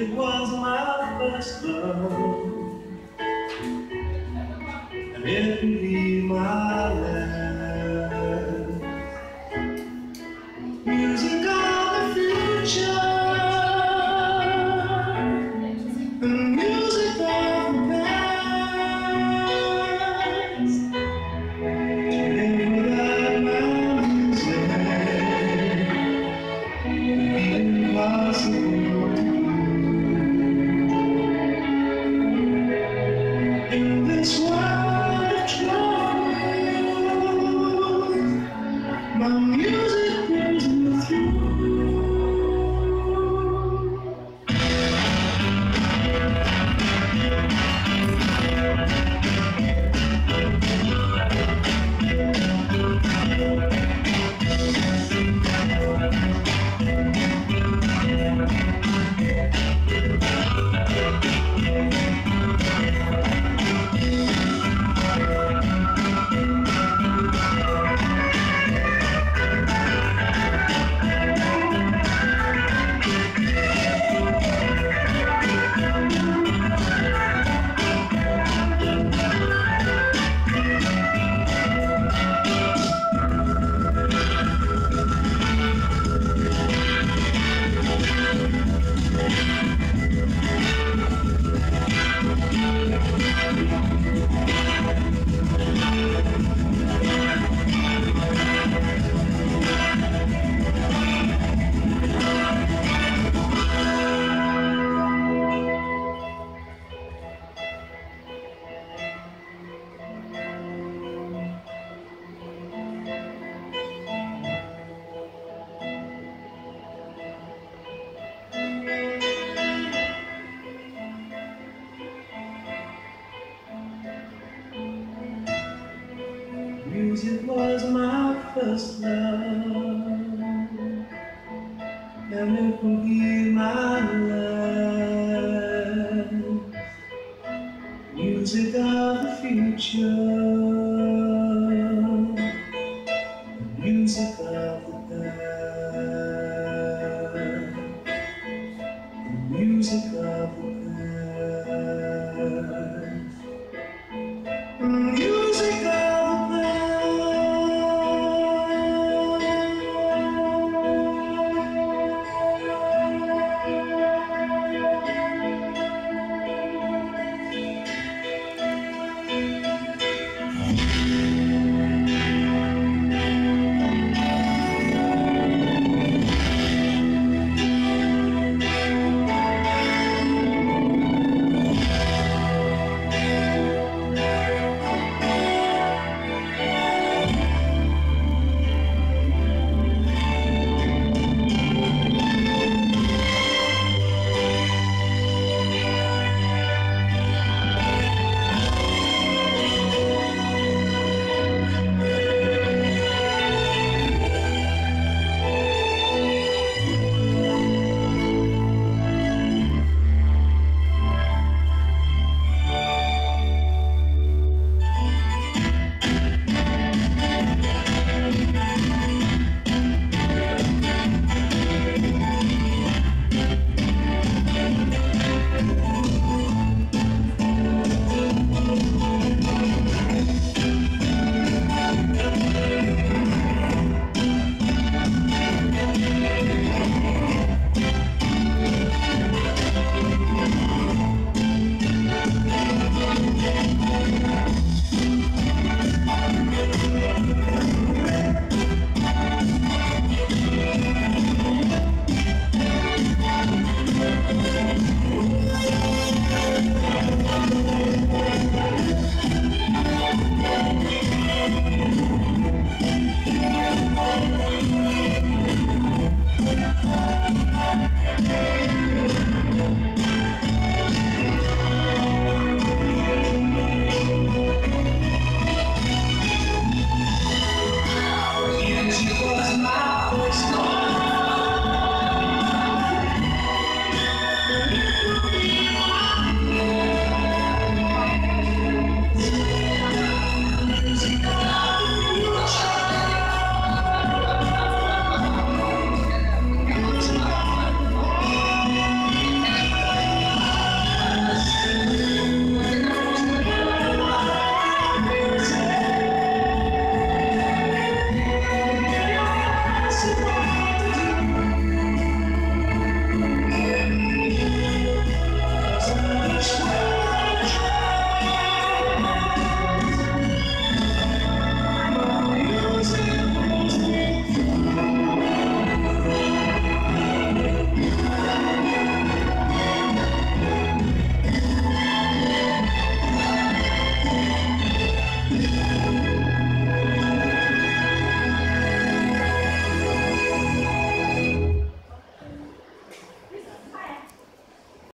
It was my first love, and it'll be my last. Music of the future, the music of the past. And without my music, impossible. This world of trouble, my music brings me through. Music was my first love, and it will be my last. Music of the future, music of the past, music of the past.